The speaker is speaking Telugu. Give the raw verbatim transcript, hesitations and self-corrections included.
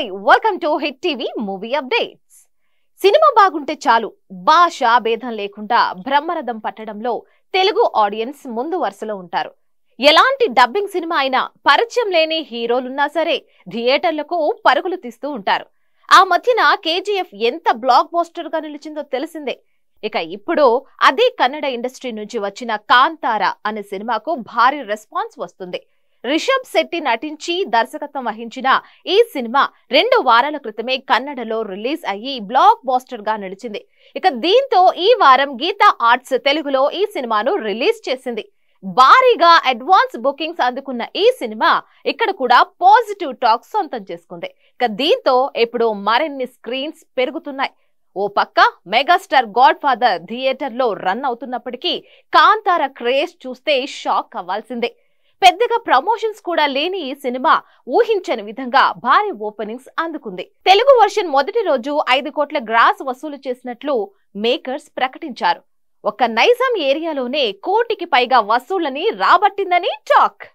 Hi, welcome to Hit T V Movie Updates. Cinema బాగుంటే చాలు భాషా భేదం లేకుండా బ్రహ్మరథం పట్టడంలో తెలుగు ఆడియన్స్ ముందు వరుసలో ఉంటారు. ఎలాంటి డబ్బింగ్ సినిమా అయినా పరిచయం లేని హీరోలున్నా సరే థియేటర్లకు పరుగులు తీస్తూ ఉంటారు. ఆ మధ్యన K G F ఎంత బ్లాక్ బస్టర్ గా నిలిచిందో తెలిసిందే. ఇక ఇప్పుడు అదే కన్నడ ఇండస్ట్రీ నుంచి వచ్చిన కాంతారా అనే సినిమాకు భారీ రెస్పాన్స్ వస్తుంది. రిషబ్ శెట్టి నటించి దర్శకత్వం వహించిన ఈ సినిమా రెండు వారాల క్రితమే కన్నడలో రిలీజ్ అయ్యి బ్లాక్ బాస్టర్ గా నిలిచింది. ఇక దీంతో ఈ వారం గీతా ఆర్ట్స్ తెలుగులో ఈ సినిమాను రిలీజ్ చేసింది. భారీగా అడ్వాన్స్ బుకింగ్స్ అందుకున్న ఈ సినిమా ఇక్కడ కూడా పాజిటివ్ టాక్స్ సొంతం చేసుకుంది. ఇక దీంతో ఇప్పుడు మరిన్ని స్క్రీన్స్ పెరుగుతున్నాయి. ఓ పక్క మెగాస్టార్ గాడ్ ఫాదర్ థియేటర్లో రన్ అవుతున్నప్పటికీ కాంతార క్రేజ్ చూస్తే షాక్ అవ్వాల్సిందే. పెద్దగా ప్రమోషన్స్ కూడా లేని ఈ సినిమా ఊహించని విధంగా భారీ ఓపెనింగ్స్ అందుకుంది. తెలుగు వర్షన్ మొదటి రోజు ఐదు కోట్ల గ్రాస్ వసూలు చేసినట్లు మేకర్స్ ప్రకటించారు. ఒక్క నైజాం ఏరియాలోనే కోటికి పైగా వసూళ్లని రాబట్టిందని టాక్.